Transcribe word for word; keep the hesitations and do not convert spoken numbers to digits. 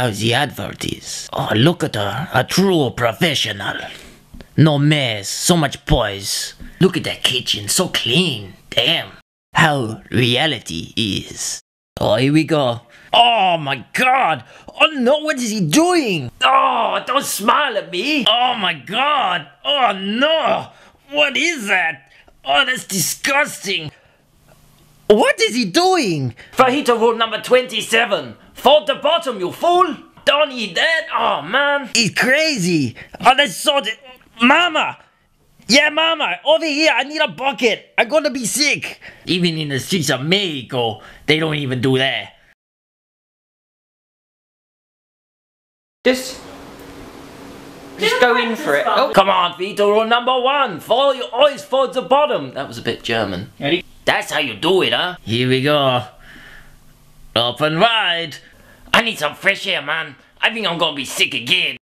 how the advert is. Oh, look at her, a true professional. No mess, so much poise. Look at that kitchen, so clean. Damn, how reality is. Oh, here we go. Oh my god! Oh no, what is he doing? Oh, don't smile at me! Oh my god! Oh no! What is that? Oh, that's disgusting! What is he doing? Fajita rule number twenty-seven! Fold the bottom, you fool! Don't eat that! Oh man! It's crazy! Oh, that's so... Mama! Yeah, Mama! Over here, I need a bucket! I'm gonna be sick! Even in the streets of Mexico, they don't even do that. Just, just go in for it. Oh. Come on, Vito, rule number one. Follow your eyes towards the bottom. That was a bit German. Ready? That's how you do it, huh? Here we go. Up and wide. I need some fresh air, man. I think I'm gonna be sick again.